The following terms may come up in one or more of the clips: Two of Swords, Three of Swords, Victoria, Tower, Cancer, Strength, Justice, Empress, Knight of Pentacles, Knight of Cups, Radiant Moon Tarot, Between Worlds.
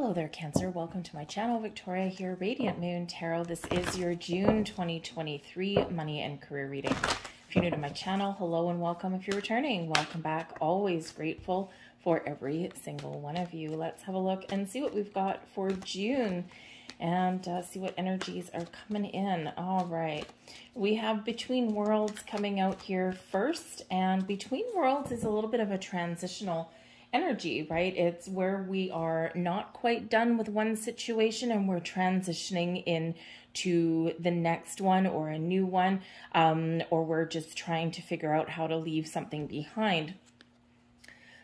Hello there, Cancer. Welcome to my channel. Victoria here, Radiant Moon Tarot. This is your June 2023 money and career reading. If you're new to my channel, hello and welcome. If you're returning, welcome back. Always grateful for every single one of you. Let's have a look and see what we've got for June and see what energies are coming in. All right. We have Between Worlds coming out here first, and Between Worlds is a little bit of a transitional energy, right? It's where we are not quite done with one situation and we're transitioning into the next one or a new one, or we're just trying to figure out how to leave something behind.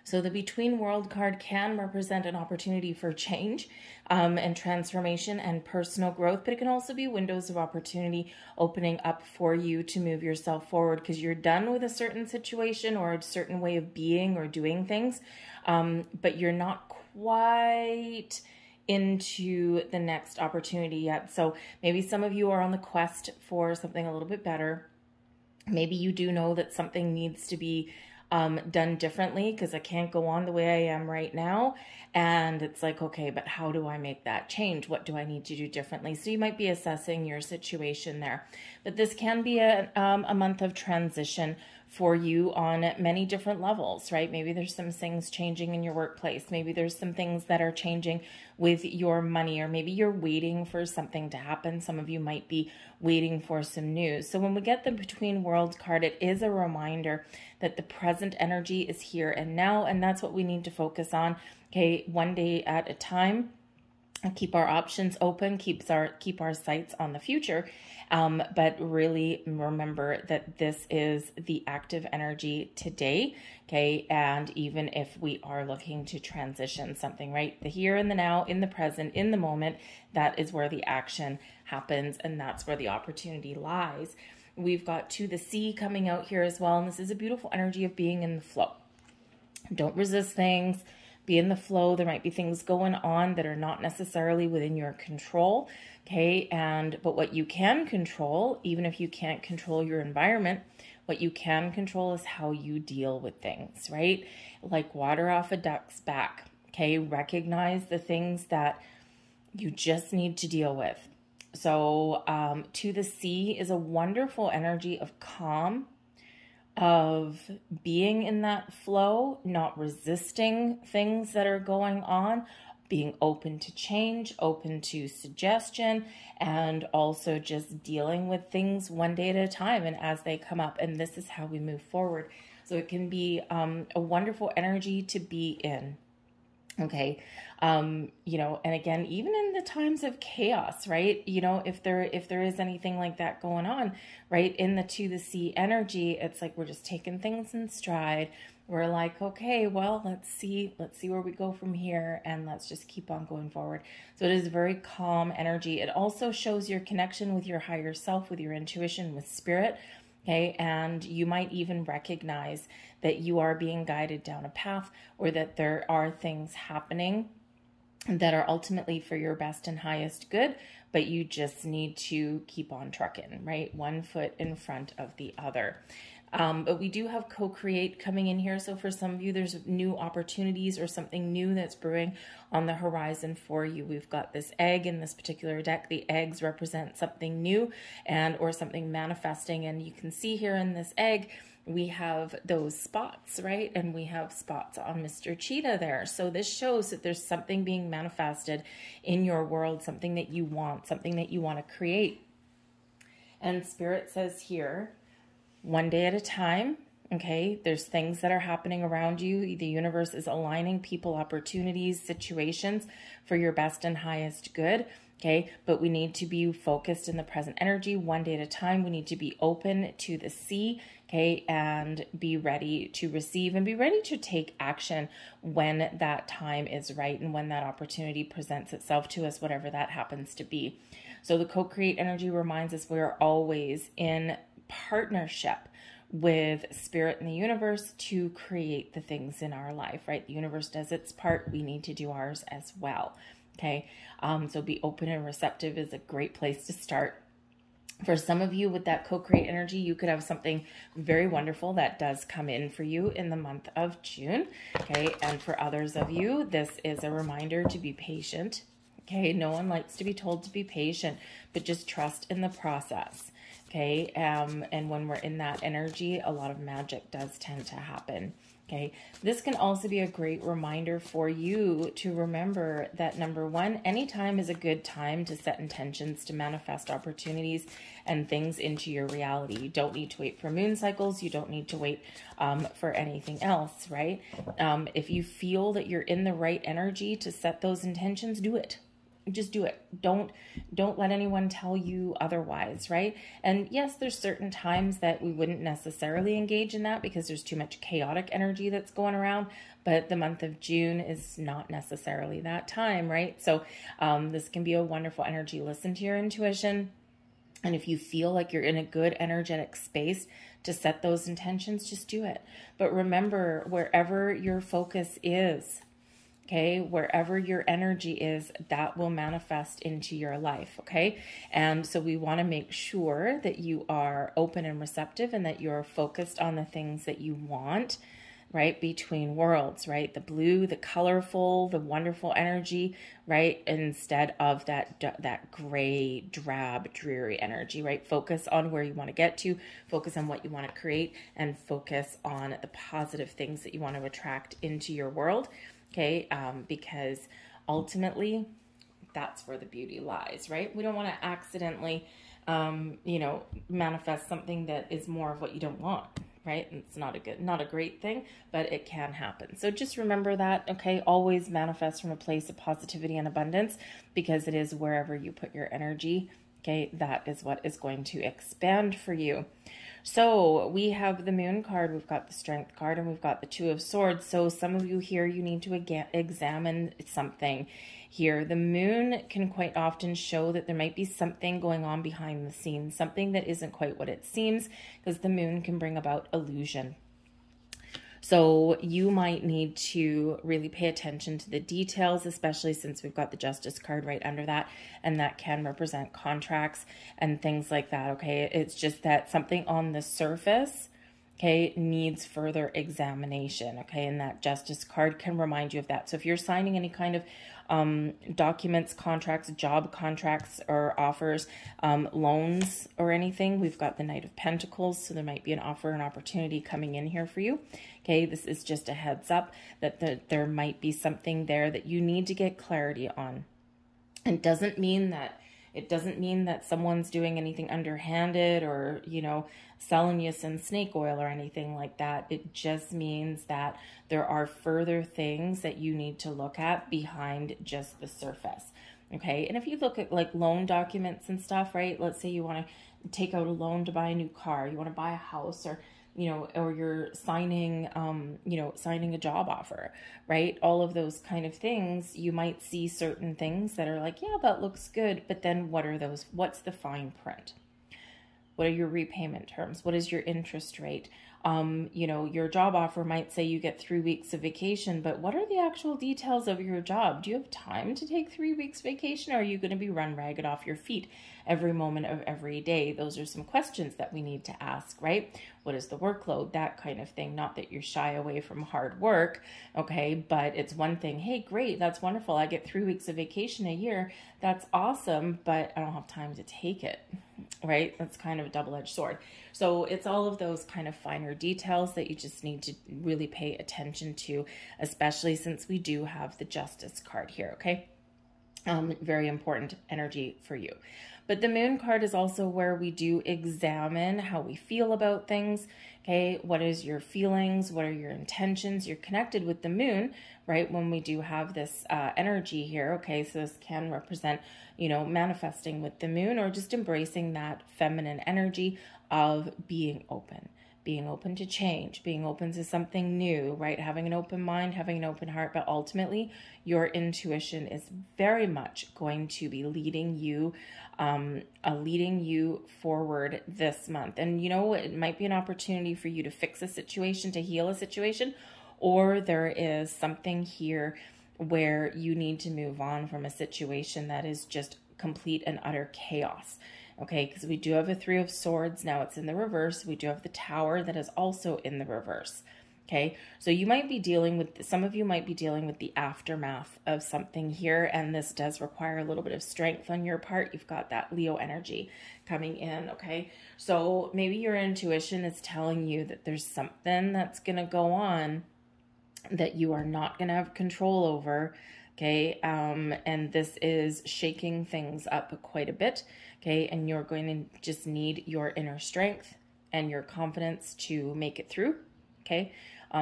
So the Between World card can represent an opportunity for change and transformation and personal growth, but it can also be windows of opportunity opening up for you to move yourself forward because you're done with a certain situation or a certain way of being or doing things, but you're not quite into the next opportunity yet. So maybe some of you are on the quest for something a little bit better. Maybe you do know that something needs to be done differently because I can't go on the way I am right now. And it's like, okay, but how do I make that change? What do I need to do differently? So you might be assessing your situation there, but this can be a month of transition for you on many different levels, right? Maybe there's some things changing in your workplace. Maybe there's some things that are changing with your money, or maybe you're waiting for something to happen. Some of you might be waiting for some news. So when we get the Between Worlds card, it is a reminder that the present energy is here and now, and that's what we need to focus on, okay? One day at a time. Keep our options open, keep our sights on the future, but really remember that this is the active energy today, okay? And even if we are looking to transition something, right, the here and the now, in the present, in the moment, that is where the action happens and that's where the opportunity lies. We've got To the Sea coming out here as well, and this is a beautiful energy of being in the flow. Don't resist things. Be in the flow. There might be things going on that are not necessarily within your control, okay? But what you can control, even if you can't control your environment, what you can control is how you deal with things, right? Like water off a duck's back, okay? Recognize the things that you just need to deal with. So To the Sea is a wonderful energy of calm, of being in that flow, not resisting things that are going on, being open to change, open to suggestion, and also just dealing with things one day at a time and as they come up. And this is how we move forward. So it can be a wonderful energy to be in. Okay. You know, and again, even in the times of chaos, right? You know, if there is anything like that going on, right? In the To the Sea energy, it's like, we're just taking things in stride. We're like, okay, well, let's see where we go from here, and let's just keep on going forward. So it is very calm energy. It also shows your connection with your higher self, with your intuition, with spirit. Okay, and you might even recognize that you are being guided down a path, or that there are things happening that are ultimately for your best and highest good, but you just need to keep on trucking, right? One foot in front of the other. But we do have co-create coming in here. So for some of you, there's new opportunities or something new that's brewing on the horizon for you. We've got this egg in this particular deck. The eggs represent something new and or something manifesting. And you can see here in this egg, we have those spots, right? And we have spots on Mr. Cheetah there. So this shows that there's something being manifested in your world, something that you want, something that you want to create. And Spirit says here, one day at a time, okay? There's things that are happening around you. The universe is aligning people, opportunities, situations for your best and highest good, okay? But we need to be focused in the present energy, one day at a time. We need to be open to the sea, okay? And be ready to receive and be ready to take action when that time is right and when that opportunity presents itself to us, whatever that happens to be. So the co-create energy reminds us we're always in partnership with Spirit and the universe to create the things in our life, right? The universe does its part. We need to do ours as well, okay? So be open and receptive is a great place to start. For some of you with that co-create energy, you could have something very wonderful that does come in for you in the month of June, okay? And for others of you, this is a reminder to be patient, okay? No one likes to be told to be patient, but just trust in the process, okay? And when we're in that energy, a lot of magic does tend to happen, okay? This can also be a great reminder for you to remember that, number one, any time is a good time to set intentions to manifest opportunities and things into your reality. You don't need to wait for moon cycles. You don't need to wait for anything else, right? If you feel that you're in the right energy to set those intentions, do it. Just do it. Don't let anyone tell you otherwise, right? And yes, there's certain times that we wouldn't necessarily engage in that because there's too much chaotic energy that's going around, but the month of June is not necessarily that time, right? So this can be a wonderful energy. Listen to your intuition. And if you feel like you're in a good energetic space to set those intentions, just do it. But remember, wherever your focus is, okay, wherever your energy is, that will manifest into your life, okay? And so we want to make sure that you are open and receptive and that you're focused on the things that you want, right? Between worlds, right? The blue, the colorful, the wonderful energy, right? Instead of that gray, drab, dreary energy, right? Focus on where you want to get to, focus on what you want to create, and focus on the positive things that you want to attract into your world. Okay, because ultimately that's where the beauty lies, right? We don't want to accidentally, you know, manifest something that is more of what you don't want, right? And it's not a great thing, but it can happen. So just remember that, okay? Always manifest from a place of positivity and abundance, because it is wherever you put your energy, okay? That is what is going to expand for you. So we have the moon card, we've got the strength card, and we've got the two of swords. So some of you here, you need to examine something here. The moon can quite often show that there might be something going on behind the scenes, something that isn't quite what it seems, because the moon can bring about illusion. So you might need to really pay attention to the details, especially since we've got the Justice card right under that, and that can represent contracts and things like that, okay? It's just that something on the surface, okay, needs further examination, okay? And that Justice card can remind you of that. So if you're signing any kind of documents, contracts, job contracts or offers, loans or anything, we've got the Knight of Pentacles. So there might be an offer, an opportunity coming in here for you. Okay, this is just a heads up that there might be something there that you need to get clarity on. It doesn't mean that someone's doing anything underhanded or, you know, selling you some snake oil or anything like that. It just means that there are further things that you need to look at behind just the surface, okay? And if you look at like loan documents and stuff, right? Let's say you want to take out a loan to buy a new car, you want to buy a house, or, you know, or you're signing, you know, signing a job offer, right? All of those kind of things, you might see certain things that are like, yeah, that looks good. But then what are those? What's the fine print? What are your repayment terms? What is your interest rate? You know, your job offer might say you get 3 weeks of vacation, but what are the actual details of your job? Do you have time to take 3 weeks vacation, or are you going to be run ragged off your feet every moment of every day? Those are some questions that we need to ask, right? What is the workload? That kind of thing. Not that you shy away from hard work, okay? But it's one thing, hey, great, that's wonderful. I get 3 weeks of vacation a year. That's awesome, but I don't have time to take it, right? That's kind of a double-edged sword. So it's all of those kind of finer details that you just need to really pay attention to, especially since we do have the Justice card here, okay? Very important energy for you. But the moon card is also where we do examine how we feel about things, okay? What is your feelings? What are your intentions? You're connected with the moon, right? When we do have this energy here, okay? So this can represent, you know, manifesting with the moon, or just embracing that feminine energy of being open to change, being open to something new, right? Having an open mind, having an open heart, but ultimately your intuition is very much going to be leading you forward this month. And you know, it might be an opportunity for you to fix a situation, to heal a situation, or there is something here where you need to move on from a situation that is just complete and utter chaos. okay? Because we do have a Three of Swords. Now it's in the reverse. We do have the Tower that is also in the reverse, okay? So you might be dealing with, some of you might be dealing with the aftermath of something here, and this does require a little bit of strength on your part. You've got that Leo energy coming in, okay? So maybe your intuition is telling you that there's something that's going to go on that you are not going to have control over, okay? And this is shaking things up quite a bit, okay? And you're going to just need your inner strength and your confidence to make it through, okay?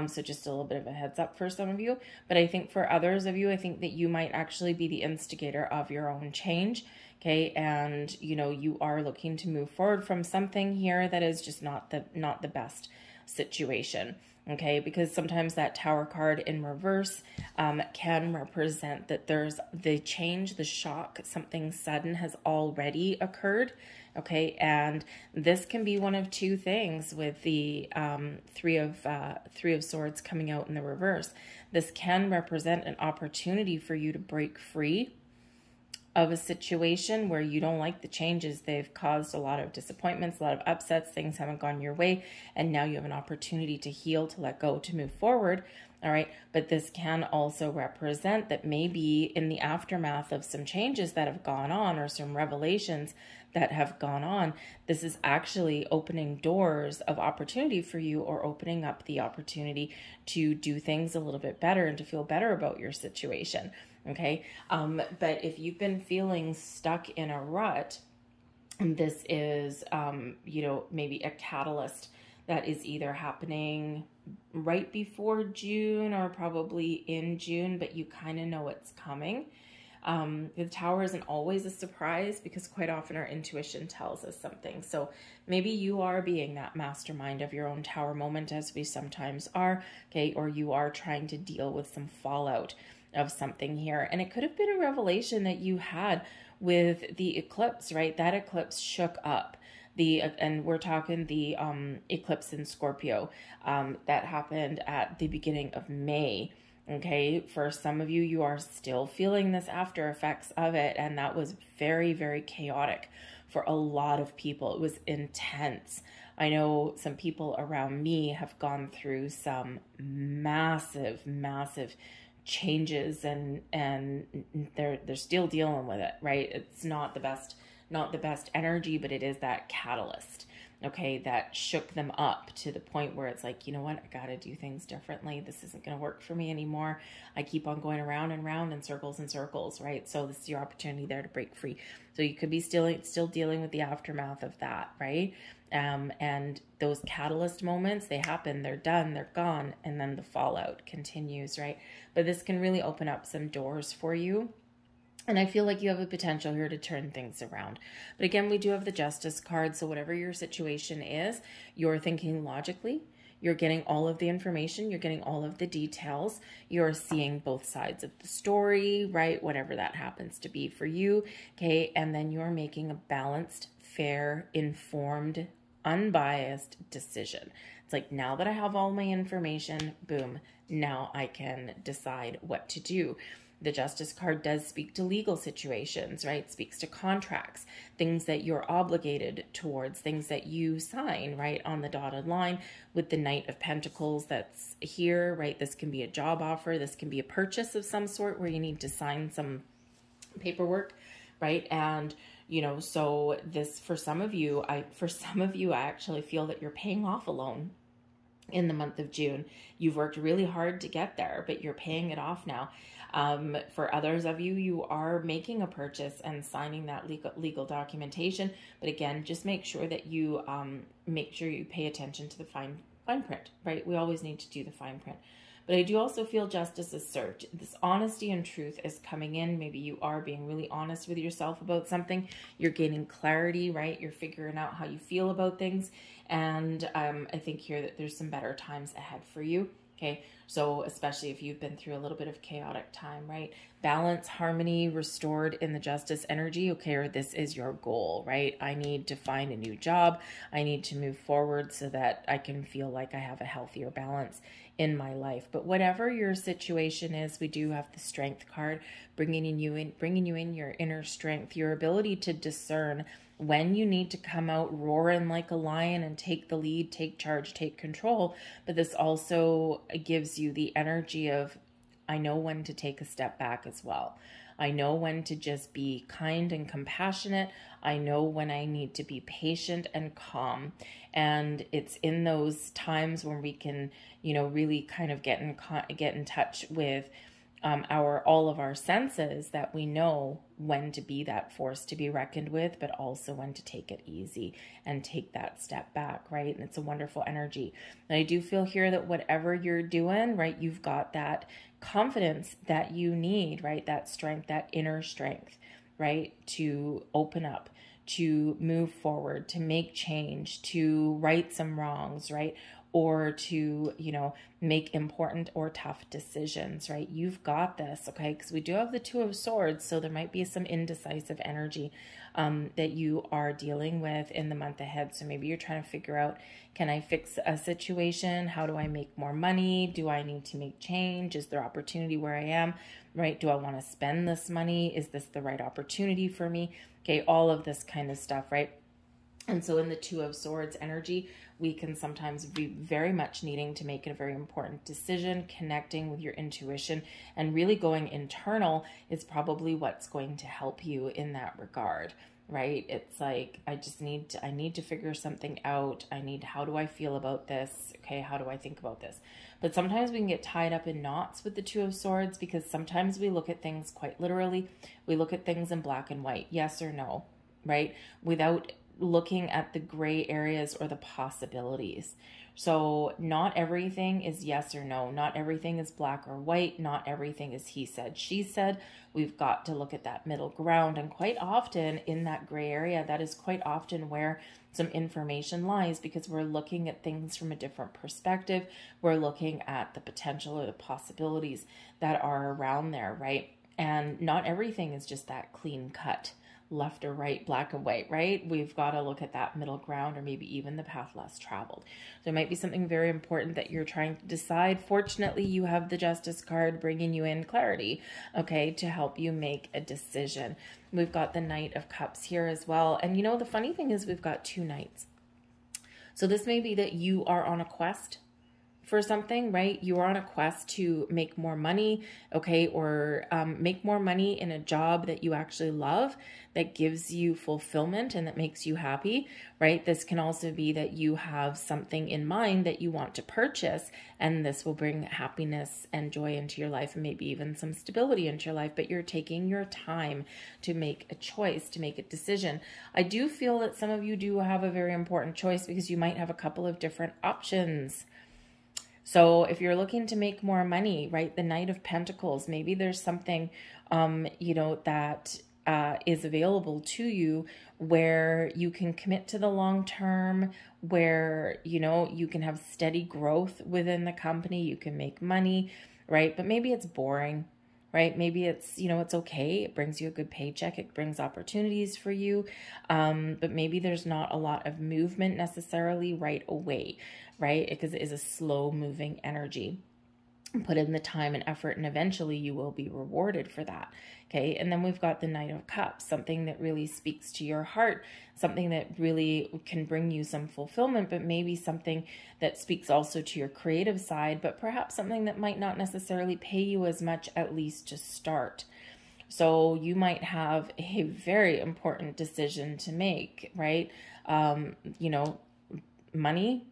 So just a little bit of a heads up for some of you. But I think for others of you, I think that you might actually be the instigator of your own change, okay? And, you know, you are looking to move forward from something here that is just not the best situation, okay? Because sometimes that Tower card in reverse can represent that there's the change, the shock, something sudden has already occurred, okay? And this can be one of two things with the Three of Swords coming out in the reverse. This can represent an opportunity for you to break free of a situation where you don't like the changes. They've caused a lot of disappointments, a lot of upsets, things haven't gone your way, and now you have an opportunity to heal, to let go, to move forward, all right? But this can also represent that maybe in the aftermath of some changes that have gone on or some revelations that have gone on, this is actually opening doors of opportunity for you, or opening up the opportunity to do things a little bit better and to feel better about your situation. Okay, but if you've been feeling stuck in a rut, this is, you know, maybe a catalyst that is either happening right before June or probably in June, but you kind of know it's coming. The Tower isn't always a surprise, because quite often our intuition tells us something. So maybe you are being that mastermind of your own Tower moment, as we sometimes are, okay, or you are trying to deal with some fallout of something here. And it could have been a revelation that you had with the eclipse, right? That eclipse shook up the, and we're talking the eclipse in Scorpio that happened at the beginning of May. Okay, for some of you, you are still feeling this after effects of it, and that was very, very chaotic for a lot of people. It was intense. I know some people around me have gone through some massive, massive changes, and they're still dealing with it, right? It's not the best energy, but it is that catalyst, okay, that shook them up to the point where it's like, you know what, I gotta do things differently. This isn't gonna work for me anymore. I keep on going around and around in circles and circles, right? So this is your opportunity there to break free. So you could be still dealing with the aftermath of that, right? And those catalyst moments, they happen, they're done, they're gone, and then the fallout continues, right? But this can really open up some doors for you. And I feel like you have a potential here to turn things around. But again, we do have the Justice card. So whatever your situation is, you're thinking logically. You're getting all of the information. You're getting all of the details. You're seeing both sides of the story, right? Whatever that happens to be for you, okay? And then you're making a balanced, fair, informed, unbiased decision. It's like, now that I have all my information, boom, now I can decide what to do. The Justice card does speak to legal situations, right? It speaks to contracts, things that you're obligated towards, things that you sign, right, on the dotted line. With the Knight of Pentacles that's here, right, this can be a job offer, this can be a purchase of some sort where you need to sign some paperwork, right? And, you know, so this, for some of you, I actually feel that you're paying off a loan in the month of June. You've worked really hard to get there, but you're paying it off now. For others of you, you are making a purchase and signing that legal documentation. But again, just make sure that you pay attention to the fine print, right? We always need to do the fine print. But I do also feel justice is served. This honesty and truth is coming in. Maybe you are being really honest with yourself about something. You're gaining clarity, right? You're figuring out how you feel about things. And I think here that there's some better times ahead for you. Okay, so especially if you've been through a little bit of chaotic time, right? Balance, harmony, restored in the Justice energy. Okay, or this is your goal, right? I need to find a new job. I need to move forward so that I can feel like I have a healthier balance in my life. But whatever your situation is, we do have the Strength card, bringing in your inner strength, your ability to discern when you need to come out roaring like a lion and take the lead, take charge, take control. But this also gives you the energy of, I know when to take a step back as well. I know when to just be kind and compassionate. I know when I need to be patient and calm. And it's in those times when we can, you know, really kind of get in touch with all of our senses, that we know when to be that force to be reckoned with, but also when to take it easy and take that step back, right? And it's a wonderful energy. And I do feel here that whatever you're doing, right, you've got that confidence that you need, right? That strength, that inner strength, right? To open up, to move forward, to make change, to right some wrongs, right? Or to, you know, make important or tough decisions, right? You've got this, okay? Because we do have the Two of Swords, so there might be some indecisive energy that you are dealing with in the month ahead. So maybe you're trying to figure out, can I fix a situation? How do I make more money? Do I need to make change? Is there opportunity where I am, right? Do I want to spend this money? Is this the right opportunity for me? Okay, all of this kind of stuff, right? And so in the Two of Swords energy, we can sometimes be very much needing to make a very important decision. Connecting with your intuition and really going internal is probably what's going to help you in that regard, right? It's like, I need to figure something out. How do I feel about this? Okay, how do I think about this? But sometimes we can get tied up in knots with the Two of Swords, because sometimes we look at things quite literally. We look at things in black and white, yes or no, right? Without looking at the gray areas or the possibilities. So not everything is yes or no. Not everything is black or white. Not everything is he said, she said. We've got to look at that middle ground. And quite often in that gray area, that is quite often where some information lies, because we're looking at things from a different perspective. We're looking at the potential or the possibilities that are around there, right? And not everything is just that clean cut, left or right, black and white, right? We've got to look at that middle ground, or maybe even the path less traveled. So it might be something very important that you're trying to decide. Fortunately, you have the Justice card bringing you in clarity, okay, to help you make a decision. We've got the Knight of Cups here as well. And you know, the funny thing is we've got two knights. So this may be that you are on a quest for something, right? You are on a quest to make more money, okay, or make more money in a job that you actually love, that gives you fulfillment and that makes you happy, right? This can also be that you have something in mind that you want to purchase, and this will bring happiness and joy into your life, and maybe even some stability into your life, but you're taking your time to make a choice, to make a decision. I do feel that some of you do have a very important choice, because you might have a couple of different options. So if you're looking to make more money, right, the Knight of Pentacles, maybe there's something, you know, that is available to you where you can commit to the long term, where, you know, you can have steady growth within the company, you can make money, right? But maybe it's boring, right? Maybe it's, you know, it's okay. It brings you a good paycheck. It brings opportunities for you. But maybe there's not a lot of movement necessarily right away, right? Because it is a slow moving energy. Put in the time and effort, and eventually you will be rewarded for that. Okay. And then we've got the Knight of Cups, something that really speaks to your heart, something that really can bring you some fulfillment, but maybe something that speaks also to your creative side, but perhaps something that might not necessarily pay you as much, at least to start. So you might have a very important decision to make, right? You know, money,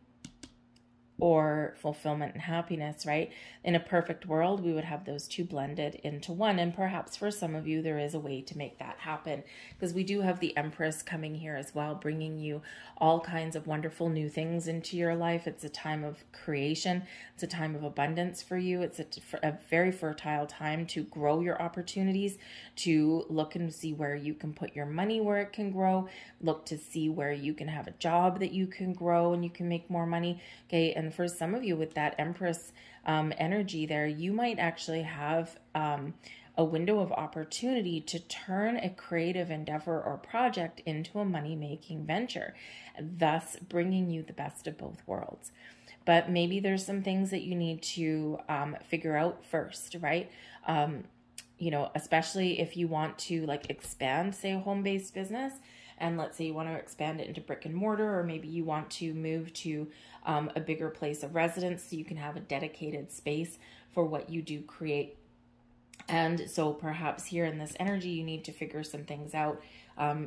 or fulfillment and happiness, right? In a perfect world, we would have those two blended into one. And perhaps for some of you, there is a way to make that happen, because we do have the Empress coming here as well, bringing you all kinds of wonderful new things into your life. It's a time of creation. It's a time of abundance for you. It's a very fertile time to grow your opportunities, to look and see where you can put your money, where it can grow, look to see where you can have a job that you can grow and you can make more money. Okay. And for some of you with that Empress energy there, you might actually have a window of opportunity to turn a creative endeavor or project into a money-making venture, thus bringing you the best of both worlds. But maybe there's some things that you need to figure out first, right? You know, especially if you want to like expand, say, a home-based business, and let's say you want to expand it into brick and mortar, or maybe you want to move to a bigger place of residence so you can have a dedicated space for what you do create. And so perhaps here in this energy, you need to figure some things out.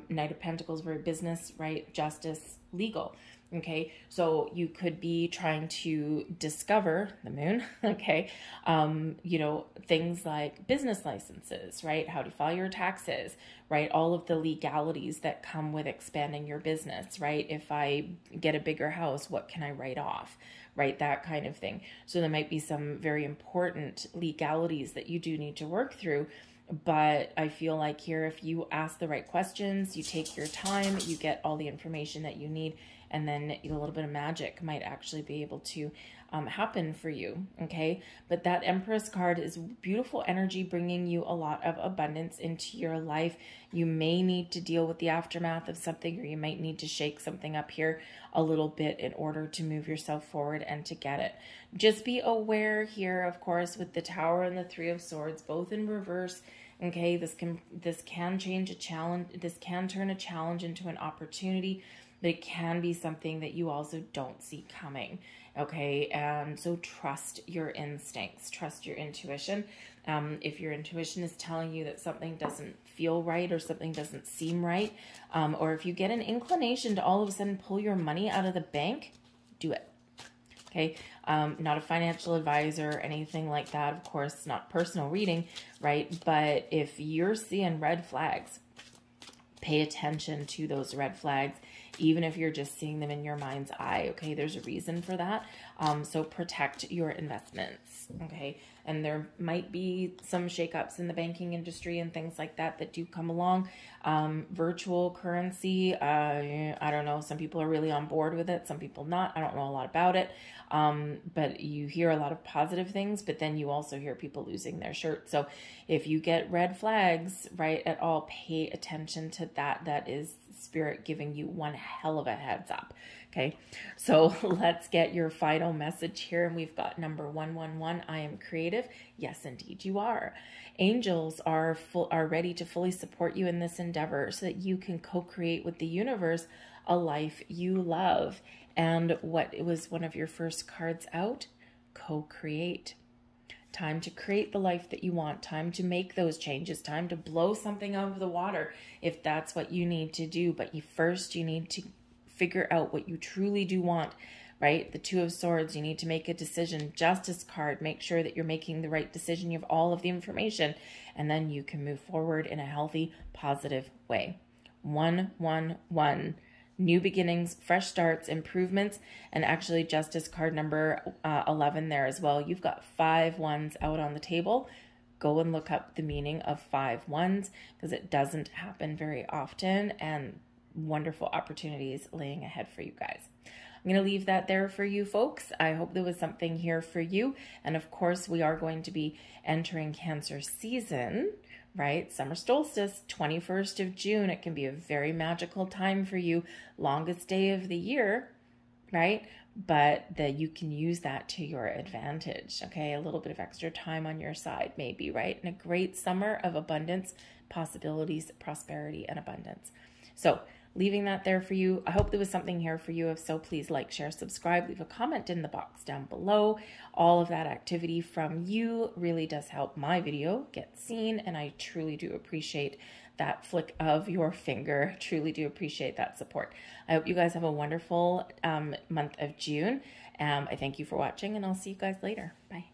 Knight of Pentacles, very business, right? Justice, legal. Okay, so you could be trying to discover the moon, okay, you know, things like business licenses, right? How to file your taxes, right? All of the legalities that come with expanding your business, right? If I get a bigger house, what can I write off, right? That kind of thing. So there might be some very important legalities that you do need to work through. But I feel like here, if you ask the right questions, you take your time, you get all the information that you need, and then a little bit of magic might actually be able to happen for you, okay? But that Empress card is beautiful energy, bringing you a lot of abundance into your life. You may need to deal with the aftermath of something, or you might need to shake something up here a little bit in order to move yourself forward and to get it. Just be aware here, of course, with the Tower and the Three of Swords, both in reverse. Okay, this can change a challenge. This can turn a challenge into an opportunity, but it can be something that you also don't see coming. Okay, and so trust your instincts, trust your intuition. If your intuition is telling you that something doesn't feel right or something doesn't seem right, or if you get an inclination to all of a sudden pull your money out of the bank, do it. Okay, not a financial advisor or anything like that, of course, not personal reading, right? But if you're seeing red flags, pay attention to those red flags, even if you're just seeing them in your mind's eye, okay? There's a reason for that. So protect your investments, okay? And there might be some shakeups in the banking industry and things like that that do come along. Virtual currency, I don't know. Some people are really on board with it. Some people not. I don't know a lot about it. But you hear a lot of positive things, but then you also hear people losing their shirt. So if you get red flags, right, at all, pay attention to that. That is Spirit giving you one hell of a heads up. Okay, so let's get your final message here. And we've got number 111. I am creative. Yes, indeed you are. Angels are ready to fully support you in this endeavor so that you can co-create with the universe a life you love. And what it was one of your first cards out, co-create. Time to create the life that you want, time to make those changes, time to blow something out of the water if that's what you need to do. But first you need to figure out what you truly do want, right? The Two of Swords, you need to make a decision. Justice card, make sure that you're making the right decision. You have all of the information, and then you can move forward in a healthy, positive way. 111. New beginnings, fresh starts, improvements, and actually Justice card number 11 there as well. You've got 5 ones out on the table. Go and look up the meaning of 5 ones, because it doesn't happen very often, and wonderful opportunities laying ahead for you guys. I'm going to leave that there for you folks. I hope there was something here for you. And of course, we are going to be entering Cancer season, right? Summer solstice, 21st of June. It can be a very magical time for you. Longest day of the year, right? But that you can use that to your advantage. Okay. A little bit of extra time on your side, maybe, right? And a great summer of abundance, possibilities, prosperity, and abundance. So leaving that there for you. I hope there was something here for you. If so, please like, share, subscribe, leave a comment in the box down below. All of that activity from you really does help my video get seen, and I truly do appreciate that flick of your finger. Truly do appreciate that support. I hope you guys have a wonderful month of June. I thank you for watching, and I'll see you guys later. Bye.